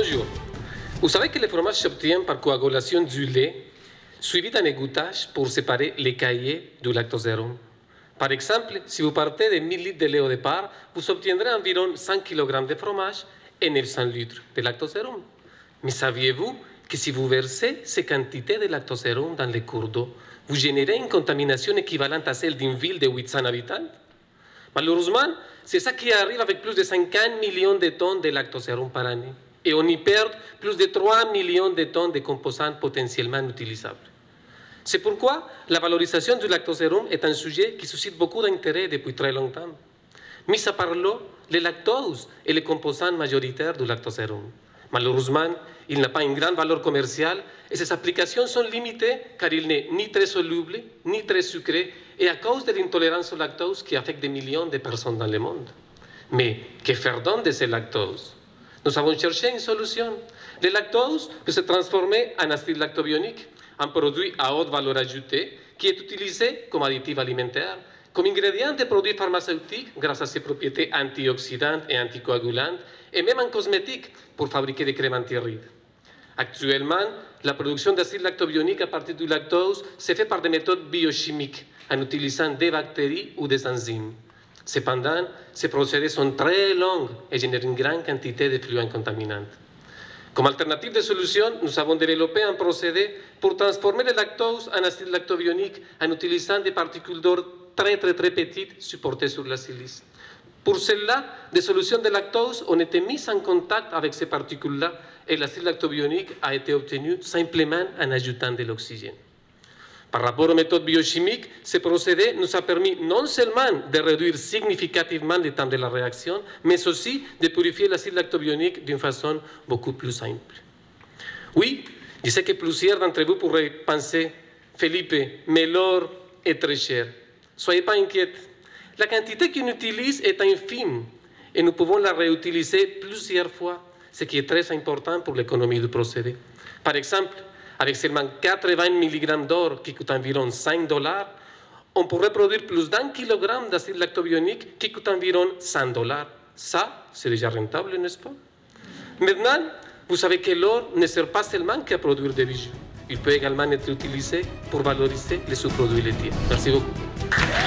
Bonjour. Vous savez que le fromage s'obtient par coagulation du lait, suivi d'un égouttage pour séparer les caillés du lactosérum. Par exemple, si vous partez de 1000 litres de lait au départ, vous obtiendrez environ 100 kg de fromage et 900 litres de lactosérum. Mais saviez-vous que si vous versez ces quantités de lactosérum dans les cours d'eau, vous générez une contamination équivalente à celle d'une ville de 800 habitants? Malheureusement, c'est ça qui arrive avec plus de 50 millions de tonnes de lactosérum par année. Et on y perd plus de 3 millions de tonnes de composantes potentiellement utilisables. C'est pourquoi la valorisation du lactosérum est un sujet qui suscite beaucoup d'intérêt depuis très longtemps. Mis à part l'eau, le lactose est le composant majoritaire du lactosérum. Malheureusement, il n'a pas une grande valeur commerciale et ses applications sont limitées car il n'est ni très soluble, ni très sucré et à cause de l'intolérance au lactose qui affecte des millions de personnes dans le monde. Mais que faire donc de ce lactose? Nous avons cherché une solution. Le lactose peut se transformer en acide lactobionique, un produit à haute valeur ajoutée qui est utilisé comme additif alimentaire, comme ingrédient de produits pharmaceutiques grâce à ses propriétés antioxydantes et anticoagulantes, et même en cosmétique pour fabriquer des crèmes anti-rides. Actuellement, la production d'acide lactobionique à partir du lactose se fait par des méthodes biochimiques en utilisant des bactéries ou des enzymes. Cependant, ces procédés sont très longs et génèrent une grande quantité de fluides contaminants. Comme alternative de solution, nous avons développé un procédé pour transformer le lactose en acide lactobionique en utilisant des particules d'or très petites supportées sur la silice. Pour cela, des solutions de lactose ont été mises en contact avec ces particules-là et l'acide lactobionique a été obtenu simplement en ajoutant de l'oxygène. Par rapport aux méthodes biochimiques, ce procédé nous a permis non seulement de réduire significativement le temps de la réaction, mais aussi de purifier l'acide lactobionique d'une façon beaucoup plus simple. Oui, je sais que plusieurs d'entre vous pourraient penser « Felipe, mais l'or est très cher. Soyez pas inquiète. La quantité qu'on utilise est infime et nous pouvons la réutiliser plusieurs fois, ce qui est très important pour l'économie du procédé. Par exemple, avec seulement 80 mg d'or, qui coûte environ 5 $, on pourrait produire plus d'un kilogramme d'acide lactobionique qui coûte environ 100 $. Ça, c'est déjà rentable, n'est-ce pas? Maintenant, vous savez que l'or ne sert pas seulement qu'à produire des bijoux. Il peut également être utilisé pour valoriser les sous-produits laitiers. Merci beaucoup.